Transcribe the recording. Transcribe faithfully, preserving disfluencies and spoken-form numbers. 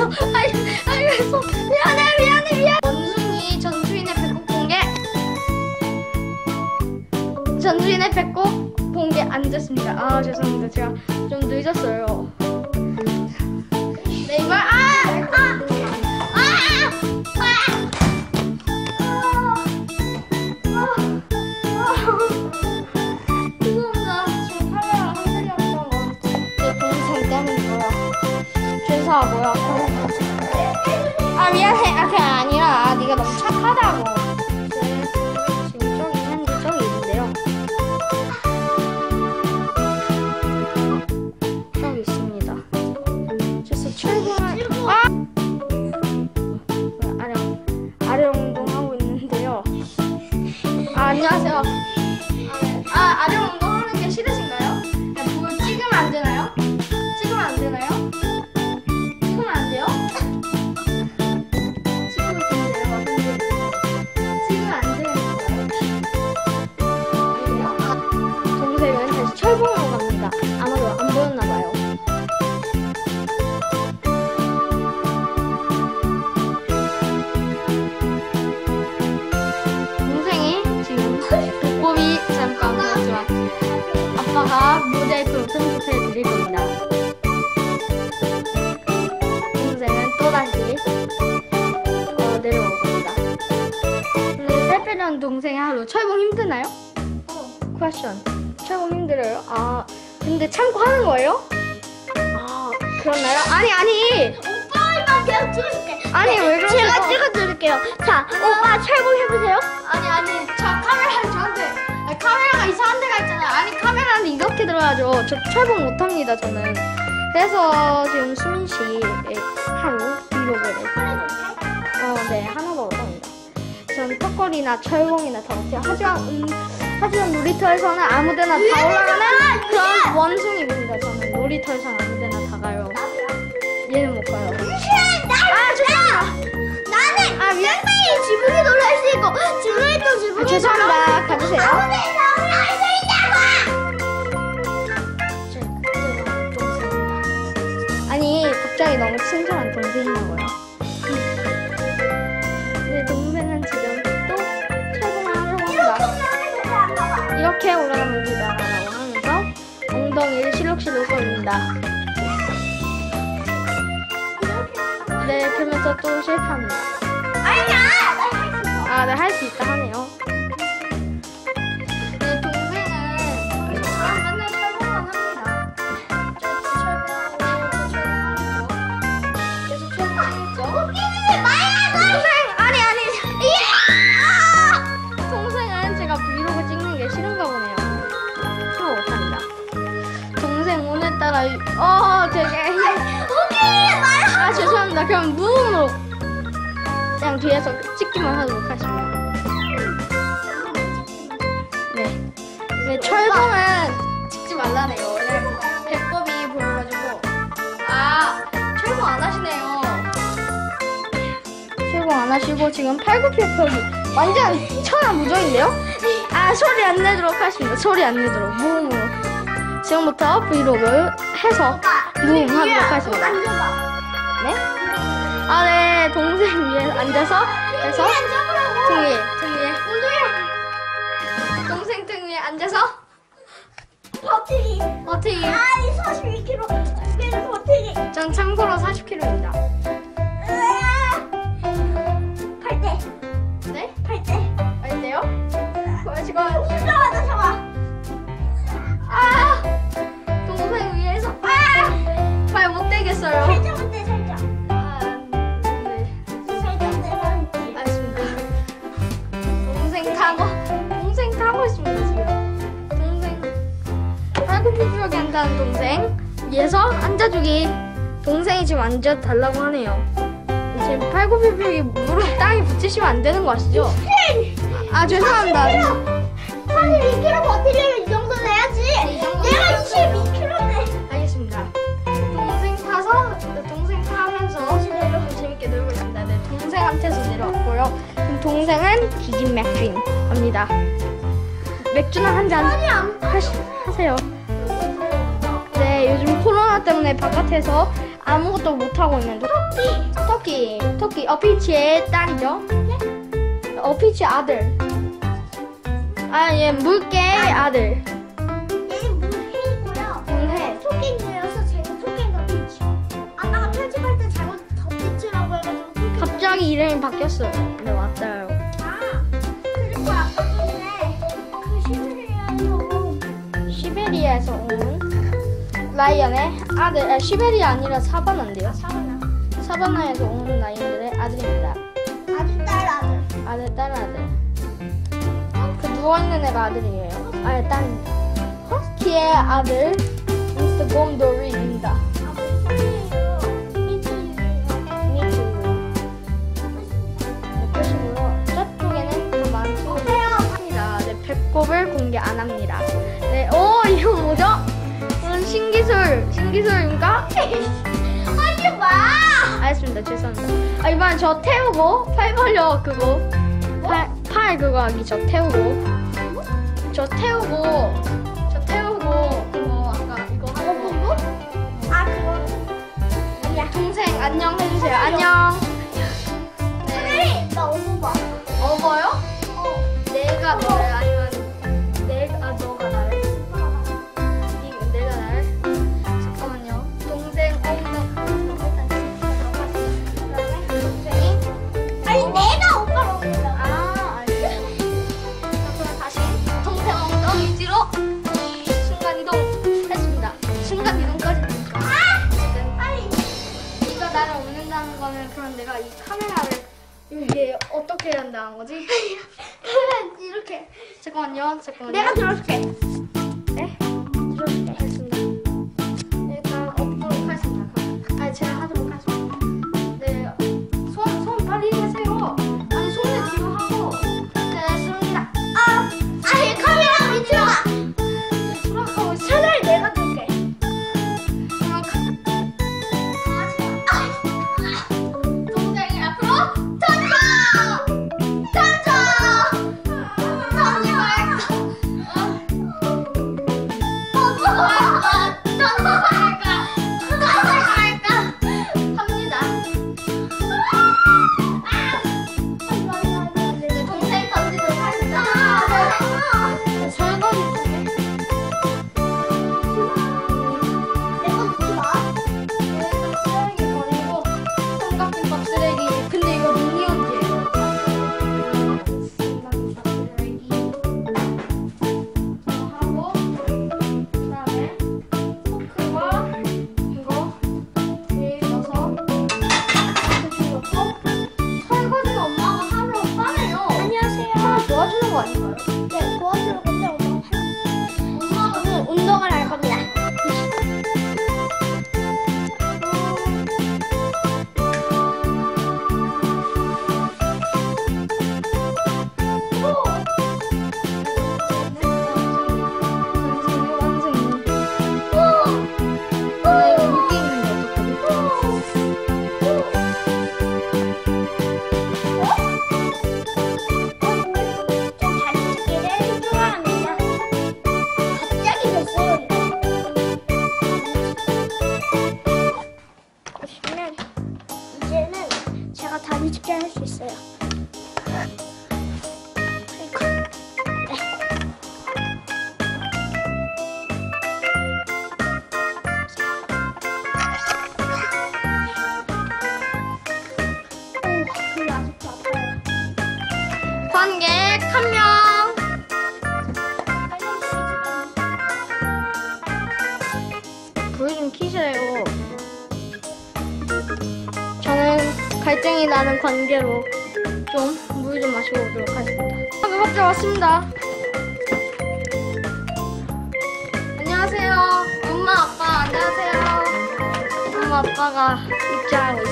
저, 아니, 아니, 그래서 미안해, 미안해, 미안해. 전순이 전수인의 배꼽 공개. 전수인의 배꼽 공개 안 됐습니다. 아, 죄송합니다. 제가 좀 늦었어요. 네이버, 아! 아! 아! 아! 뭐야? 아 미안해. 아 그게 아니라 네가 너무 착하다고. 지금 저기 있는데 저기 있는데요. 저기 있습니다. 그래서 출근을 아! 아령 아령 운동하고 있는데요. 아, 안녕하세요. 아 아령 운동하는 게 싫으신가요? 그걸 찍으면 안 되나요? 찍으면 안 되나요? 철봉으로 갑니다. 아마도 안 보였나봐요. 동생이 지금 배꼽이 잠깐 보였지만 아빠가 모자이크로 편집해드릴 겁니다. 동생은 또다시 어, 내려올 겁니다. 근데 살 빼려는 동생이 하루 철봉 힘드나요? 어. 퀘션. 철봉 힘들어요? 아 근데 참고 하는 거예요? 아 그렇나요? 아니 아니 오빠 일단 계속 찍어줄게. 아니 네, 왜 그러세요? 제가 찍어드릴게요. 자 음. 오빠 철봉 해보세요. 아니 아니 저 카메라 저한테 아니, 카메라가 이상한 데가 있잖아요. 아니 카메라는 이렇게 들어야죠. 저 철봉 못합니다 저는. 그래서 지금 수민 씨의 하루 브이로그를 어 네 하나 더 올라옵니다. 저는 턱걸이나 철봉이나 다 못해요. 하지만 음. 하지만 놀이터에서는 아무데나 다 올라가는 그런 원숭이입니다. 저는 놀이터에서는 아무데나 다 가요. 얘는 못 가요. 아 죄송합니다. 나는 아 미안. 빨리 지붕에 놀랄 수 있고 지붕에도 지붕에. 아, 죄송합니다. 가주세요. 아무데나 올라갈 수 있다고. 제 그때가 동생이다. 아니 갑자기 너무 친절한 동생이라고요. 근데 동생은 지금 또 철봉을 하러 갑니다. 이렇게 올라갑니다. 라고 하면서 엉덩이를 실룩실룩 올립니다. 네, 그러면서 또 실패합니다. 아니야! 아, 네, 할 수 있다 하네요. 네, 동생은 저랑 맨날 철봉만 합니다. 저도 철봉하고, 철봉하고, 계속 철봉했죠. 웃기는데 말야, 동생! 아니, 아니. 동생은 제가 브이로그 찍는 싫은가 보네요. 참아 못합니다. 동생 오늘따라 어 되게 오케이 말아. 아 죄송합니다. 그럼 무음으로 그냥 뒤에서 찍기만 하도록 하십니다. 네. 네 철봉은 찍지 말라네요. 왜냐면 배꼽이 보여가지고. 아 철봉 안 하시네요. 철봉 안 하시고 지금 팔굽혀펴기 완전 천하무적인데요. 아 소리 안 내도록 하십니다. 소리 안 내도록 무음으로 지금부터 브이로그를 해서 무음하도록 하십니다. 네? 아 네 동생 위에 앉아서 해서 등 위에 등 위에 동생 등 위에 앉아서 버티기 버티기. 아니 사십이 킬로그램 두개를 버티기. 전 참고로 사십 킬로그램입니다. 팔대 네? 팔대 팔대요? 지금 올라와 잡아. 아 동생 위에서 발 못 대겠어요. 살짝 못 대 살짝. 아네 살짝 대. 알겠습니다. 동생 타고 동생 타고 있습니다 지금. 동생 팔굽혀펴기 한다는 동생 위에서 앉아주기. 동생이 지금 앉아 달라고 하네요. 지금 팔굽혀펴기 무릎 땅에 붙이시면 안 되는 거 아시죠? 아 죄송합니다. 사십이 킬로그램 버티려면 이 정도 내야지. 이 정도 내가 이십이 킬로그램. 알겠습니다. 동생 타서 동생 타면서 실력으로 재밌게 놀고 있습니다. 네, 동생한테서 내려왔고요. 그럼 동생은 기진 맥주인 갑니다. 맥주나 한 잔 하시 하세요. 네 요즘 코로나 때문에 바깥에서 아무것도 못하고 있는데. 토끼! 토끼! 토끼! 어피치의 딸이죠? 네? 어피치 아들. 아, 얘 물개 아들. 얘는 물개이고요. 물개. 토끼인데여서 제가 토끼인가 어피치. 아빠가 편집할 때 잘못 덧붙이라고 해가지고 토끼. 갑자기 이름이 바뀌었어요. 네, 맞아요. 아, 그리고 아빠 전에 그 시베리아에서 온. 시베리아에서 온. 라이언의 아들, 아, 시베리아 아니라 사바나인데요. 아, 사바나. 사바나에서 온 라이언들의 아들입니다. 아들, 딸, 아들. 아들, 딸, 아들. 어? 그 누워있는 애가 아들이에요. 어? 아니, 딸입니다. 허스키의 아들, 미스터 곰돌이입니다. 아, 미스터예요. 미스터예요. 미스터예요. 이것이고요. 저쪽에는 더 많습니다. 네, 배꼽을 공개 안 합니다. 네, 오, 이거 뭐죠? 신기술! 신기술인가? 하지 마! 알겠습니다. 죄송합니다. 아, 이번엔 저 태우고, 팔 벌려, 그거. 뭐? 팔, 팔 그거 하기, 저 태우고. 뭐? 저 태우고, 저 태우고, 그거 아까 이거 하고. 어, 그거? 아, 그거. 아니야. 동생, 안녕 해주세요. 안녕. 네. 나 어버봐. 어버요? 어. 내가 너를 아니면. 그런 내가 이 카메라를 이게 어떻게 해야 한다는 거지? 이렇게. 잠깐만요. 잠깐만요. 내가 들어줄게. 네? 들어줄게. 알겠습니다. 일단 없도록 하겠습니다. 아니, 제가 하도록 하겠습니다. 네. 손, 손 빨리 하세요. 아니, 손을 뒤로 하고. 됐습니다. 아, 아니, 카메라 밑으로 가. 수락하고 있어. 차라리 내가 들게. 갈등이 나는 관계로 좀 물 좀 마시고 오도록 하겠습니다. 외박자 왔습니다. 안녕하세요. 엄마 아빠 안녕하세요. 엄마 아빠가 입장하고 있습니다.